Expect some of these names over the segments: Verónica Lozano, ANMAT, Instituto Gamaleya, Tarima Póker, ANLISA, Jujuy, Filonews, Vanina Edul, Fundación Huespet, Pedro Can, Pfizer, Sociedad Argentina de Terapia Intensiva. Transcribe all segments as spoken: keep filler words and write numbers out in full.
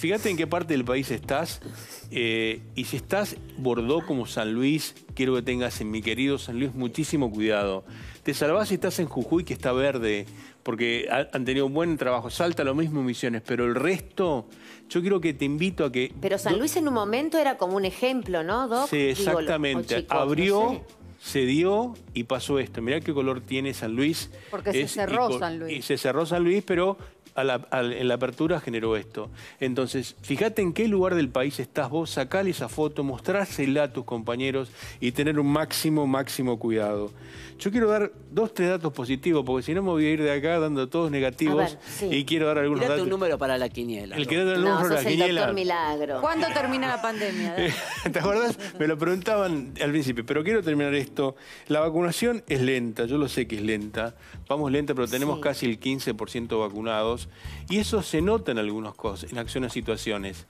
Fíjate en qué parte del país estás, eh, y si estás Bordeaux como San Luis, quiero que tengas en mi querido San Luis muchísimo cuidado. Te salvás si estás en Jujuy, que está verde, porque han tenido un buen trabajo. Salta lo mismo Misiones, pero el resto, yo quiero que te invito a que... Pero San Luis en un momento era como un ejemplo, ¿no, Doc? Sí, exactamente. Digo, chicos, abrió... No sé. Se dio y pasó esto. Mirá qué color tiene San Luis. Porque es, se cerró San Luis. Y se cerró San Luis, pero a la, a la, en la apertura generó esto. Entonces, fíjate en qué lugar del país estás vos, sacale esa foto, mostrársela a tus compañeros y tener un máximo, máximo cuidado. Yo quiero dar dos, tres datos positivos, porque si no me voy a ir de acá dando todos negativos. Ver, sí. Y quiero dar algunos datos. Un número para la quiniela. El que da el número para la quiniela. El doctor Milagro. ¿Cuándo termina la pandemia? ¿Te acordás? Me lo preguntaban al principio, pero quiero terminar esto. La vacunación es lenta, yo lo sé que es lenta, vamos lenta, pero tenemos sí. casi el quince por ciento vacunados y eso se nota en algunas cosas, en algunas situaciones.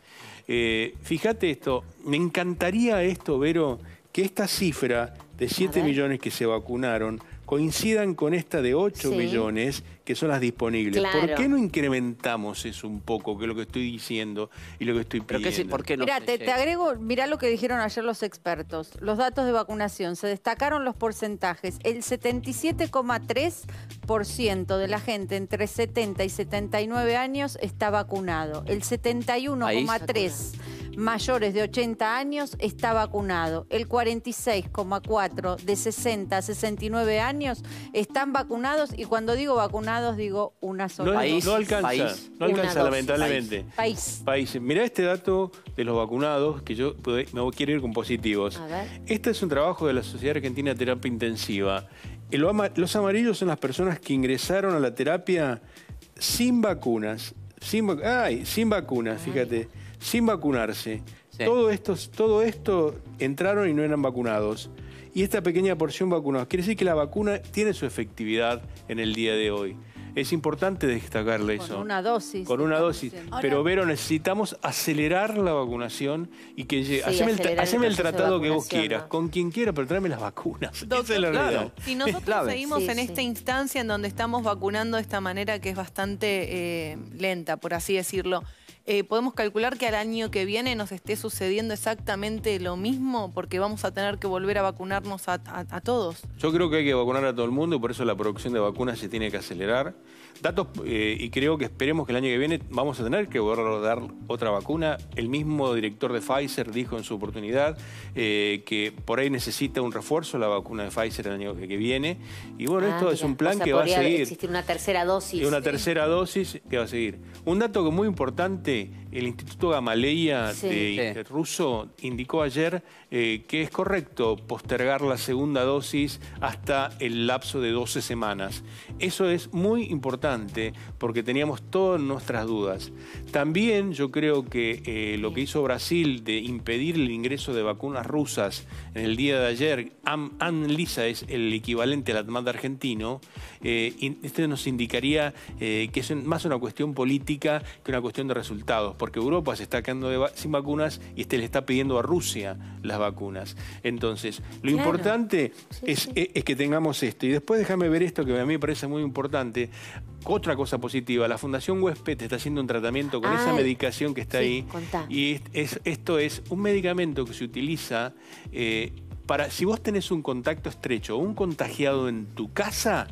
Eh, fíjate esto, me encantaría esto, Vero, que esta cifra de siete millones que se vacunaron coincidan con esta de ocho millones, que son las disponibles. Claro. ¿Por qué no incrementamos eso un poco, que es lo que estoy diciendo y lo que estoy pidiendo? Sí, ¿por qué no? Mirá, te, te agrego, mirá lo que dijeron ayer los expertos. Los datos de vacunación, se destacaron los porcentajes. El setenta y siete coma tres por ciento de la gente entre setenta y setenta y nueve años está vacunado. El setenta y uno coma tres por ciento mayores de ochenta años está vacunado. El cuarenta y seis coma cuatro por ciento de sesenta a sesenta y nueve años están vacunados, y cuando digo vacunados digo una sola. No, país, no alcanza, país, no alcanza lamentablemente. País. País. Mirá este dato de los vacunados, que yo me quiero ir con positivos. Este es un trabajo de la Sociedad Argentina de Terapia Intensiva. Los amarillos son las personas que ingresaron a la terapia sin vacunas. Sin, vac ay, sin vacunas, ay. fíjate. Sin vacunarse. Sí. Todo, esto, todo esto entraron y no eran vacunados. Y esta pequeña porción vacunados, quiere decir que la vacuna tiene su efectividad en el día de hoy. Es importante destacarle eso. Con una dosis. Con una dosis. Pero, Vero, necesitamos acelerar la vacunación y que llegue. Sí, haceme el, haceme el tratado que vos quieras, ¿no? Con quien quiera, pero tráeme las vacunas. Doctor, esa es la realidad. Claro. Si nosotros clave. seguimos sí, en sí. esta instancia en donde estamos vacunando de esta manera que es bastante eh, lenta, por así decirlo, Eh, podemos calcular que al año que viene nos esté sucediendo exactamente lo mismo, porque vamos a tener que volver a vacunarnos a, a, a todos. Yo creo que hay que vacunar a todo el mundo y por eso la producción de vacunas se tiene que acelerar. Datos, eh, y creo que esperemos que el año que viene vamos a tener que volver a dar otra vacuna. El mismo director de Pfizer dijo en su oportunidad eh, que por ahí necesita un refuerzo la vacuna de Pfizer el año que viene. Y bueno, ah, esto mira, es un plan o sea, que va a seguir. Existir una tercera dosis. Y una tercera dosis que va a seguir. Un dato que muy importante. El Instituto Gamaleya sí, de, sí. ruso indicó ayer eh, que es correcto postergar la segunda dosis hasta el lapso de doce semanas. Eso es muy importante porque teníamos todas nuestras dudas. También yo creo que eh, lo que hizo Brasil de impedir el ingreso de vacunas rusas en el día de ayer, ANLISA es el equivalente al ANMAT argentino, eh, este nos indicaría eh, que es más una cuestión política que una cuestión de resultados. Porque Europa se está quedando de va sin vacunas y este le está pidiendo a Rusia las vacunas. Entonces, lo claro. importante sí, es, sí. Es, es que tengamos esto. Y después déjame ver esto que a mí me parece muy importante. Otra cosa positiva, la Fundación Huespet está haciendo un tratamiento con Ay, esa medicación que está sí, ahí. Contá. Y es, es, esto es un medicamento que se utiliza eh, para... Si vos tenés un contacto estrecho o un contagiado en tu casa...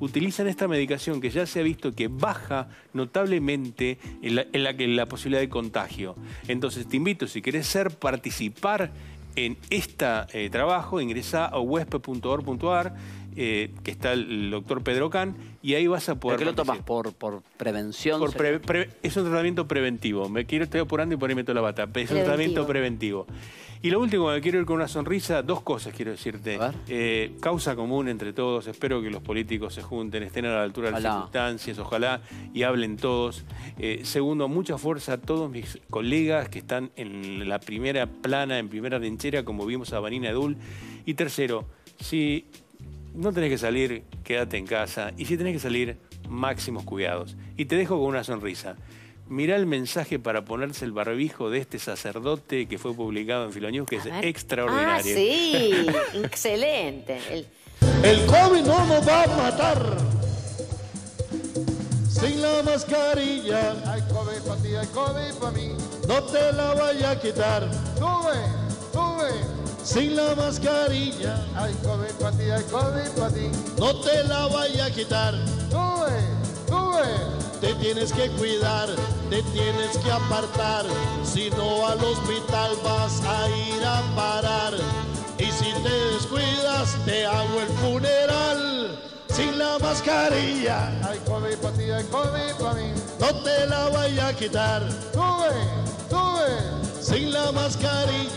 Utilizan esta medicación que ya se ha visto que baja notablemente en la, en la, en la posibilidad de contagio. Entonces te invito, si querés ser, participar en este eh, trabajo, ingresá a huespet punto org punto ar, eh, que está el doctor Pedro Can, y ahí vas a poder... ¿Por qué lo tomas? ¿Por, por prevención? Por pre, pre, es un tratamiento preventivo. Me quiero, estoy apurando y por ahí meto la bata. Es preventivo. Un tratamiento preventivo. Y lo último, me quiero ir con una sonrisa, dos cosas quiero decirte. Eh, causa común entre todos, espero que los políticos se junten, estén a la altura de las circunstancias, ojalá, y hablen todos. Eh, segundo, mucha fuerza a todos mis colegas que están en la primera plana, en primera trinchera, como vimos a Vanina Edul. Y tercero, si no tenés que salir, quédate en casa. Y si tenés que salir, máximos cuidados. Y te dejo con una sonrisa. Mirá el mensaje para ponerse el barbijo de este sacerdote que fue publicado en Filonews, que es extraordinario. Ah, sí, excelente. El... el COVID no nos va a matar, sin la mascarilla. Hay COVID para ti, hay COVID para mí. No te la vaya a quitar. Sube, sube. Sin la mascarilla. Hay COVID para ti, hay COVID para ti. No te la vaya a quitar. Sube, sube. Te tienes que cuidar, te tienes que apartar. Si no al hospital vas a ir a parar. Y si te descuidas te hago el funeral. Sin la mascarilla. Hay COVID para ti, hay COVID para mí. No te la vaya a quitar. Sube, sube. Sin la mascarilla.